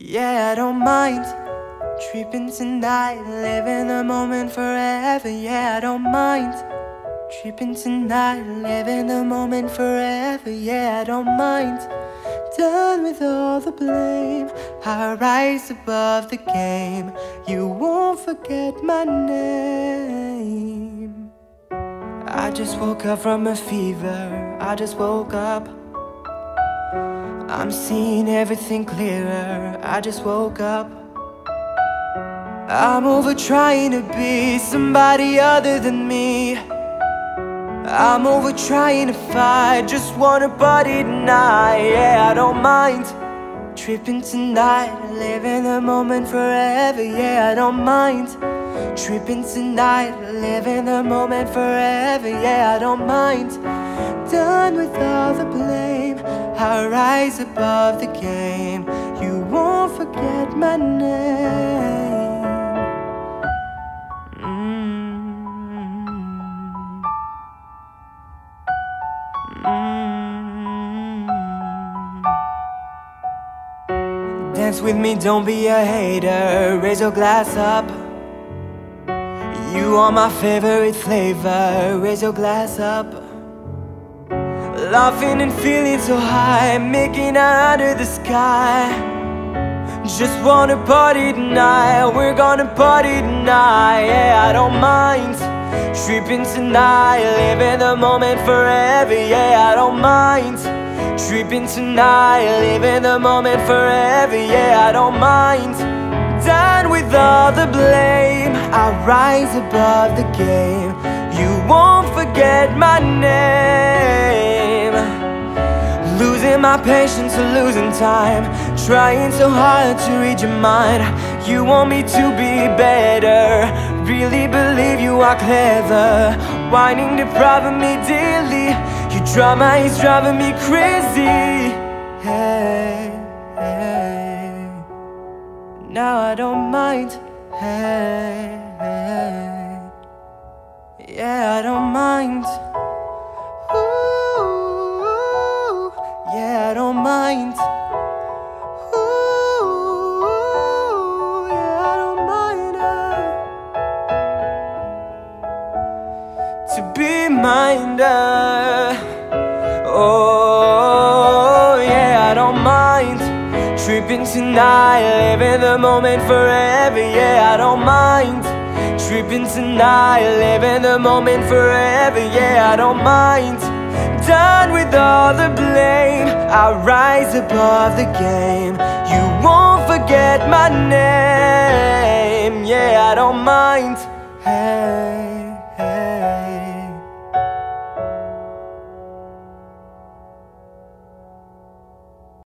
Yeah, I don't mind tripping tonight, living the moment forever. Yeah, I don't mind tripping tonight, living the moment forever. Yeah, I don't mind. Done with all the blame, I rise above the game. You won't forget my name. I just woke up from a fever, I just woke up. I'm seeing everything clearer, I just woke up. I'm over trying to be somebody other than me. I'm over trying to fight, just wanna party tonight. Yeah, I don't mind tripping tonight, living the moment forever. Yeah, I don't mind tripping tonight, living the moment forever. Yeah, I don't mind. Done with all the blame, I rise above the game. You won't forget my name. Dance with me, don't be a hater, raise your glass up. You are my favorite flavor, raise your glass up. Laughing and feeling so high, making out under the sky. Just wanna party tonight, we're gonna party tonight. Yeah, I don't mind tripping tonight, living the moment forever. Yeah, I don't mind tripping tonight, living the moment forever. Yeah, I don't mind. Done with all the blame, I rise above the game. You won't forget my name. Losing my patience or losing time, trying so hard to read your mind. You want me to be better, really believe you are clever. Whining, depriving me daily, your drama is driving me crazy. Hey, hey, now I don't mind. Hey, hey, yeah, I don't mind. Yeah, I don't mind. Ooh, yeah, I don't mind. To be mine. Oh, yeah, I don't mind. Tripping tonight, living the moment forever. Yeah, I don't mind. Tripping tonight, living the moment forever. Yeah, I don't mind. Done with all the blame, I rise above the game. You won't forget my name. Yeah, I don't mind.